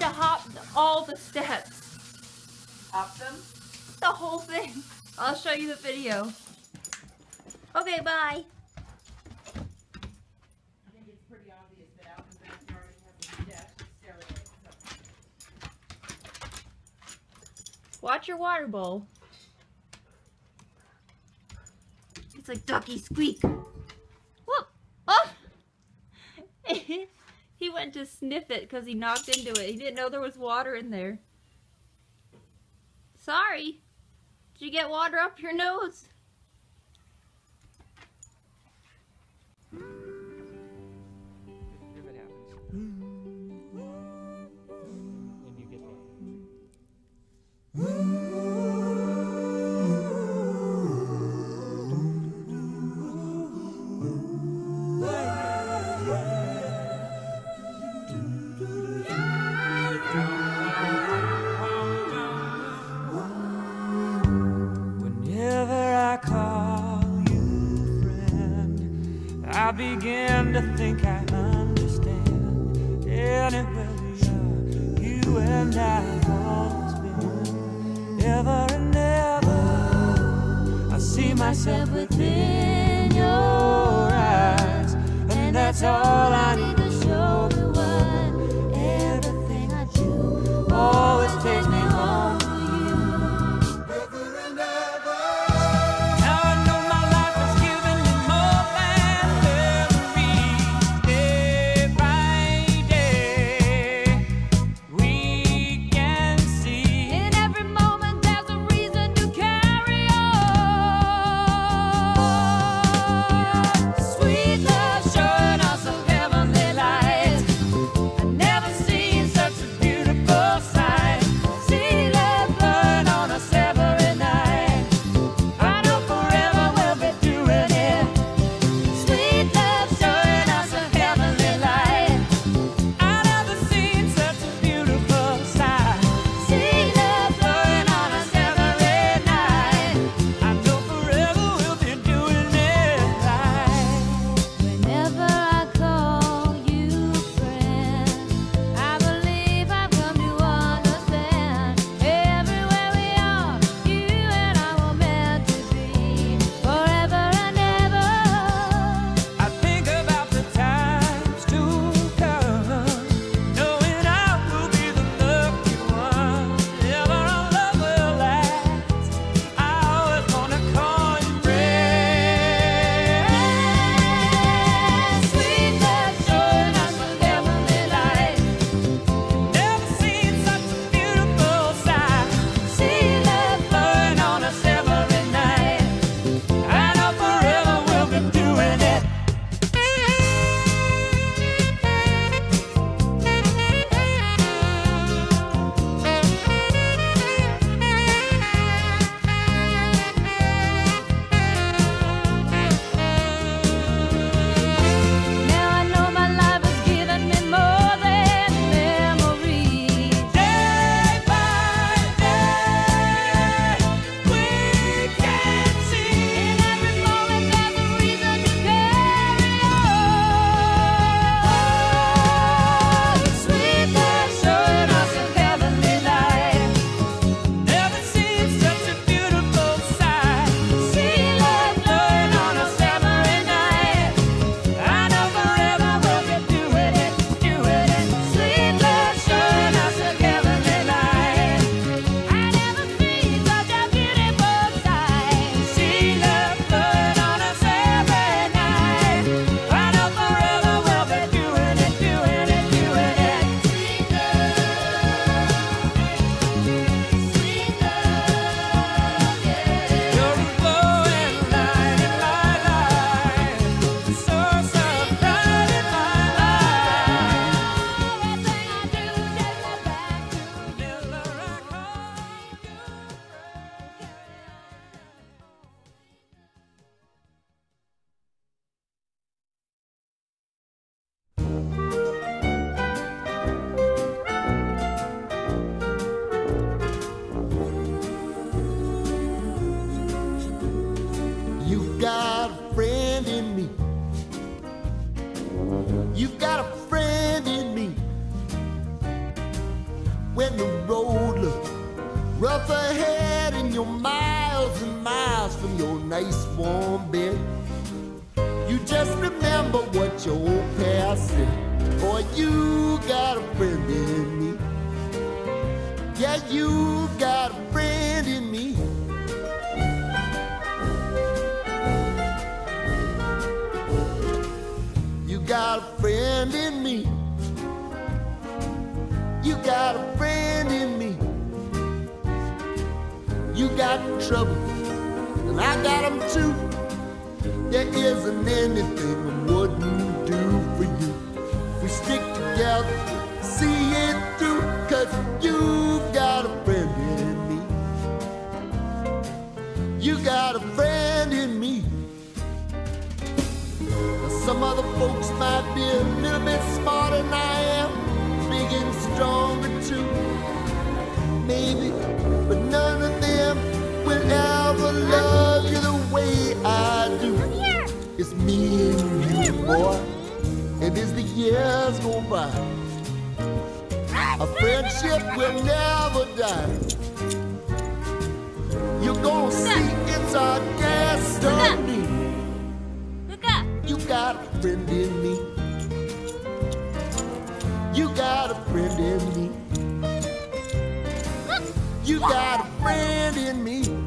to hop all the steps. Hop them? The whole thing. I'll show you the video. Okay, bye. Watch your water bowl. It's like ducky squeak. Whoop! Oh! He went to sniff it because he knocked into it. He didn't know there was water in there. Sorry. Did you get water up your nose? I begin to think I understand. Anywhere we are, you and I have always been. Ever and ever, I see myself within your eyes, and that's all I need to show me why. Everything I do always takes me home. when the road looks rough ahead and you're miles and miles from your nice warm bed. You just remember what your old past said. Boy, you got a friend in me. Yeah, you got a friend in me. You got a friend in me. You got a friend in me. You got trouble, and I got them too. There isn't anything I wouldn't do for you. We stick together, see it through, 'cause you got a friend in me. You got a friend in me. Now, some other folks might be a little bit smarter than I am, big and stronger too, maybe, but none of them will ever love you the way I do. It's me and you, boy, and as the years go by, a friendship will never die. You're gonna see it's our destiny. You got a friend in me. You got a friend in me. You got a friend in me.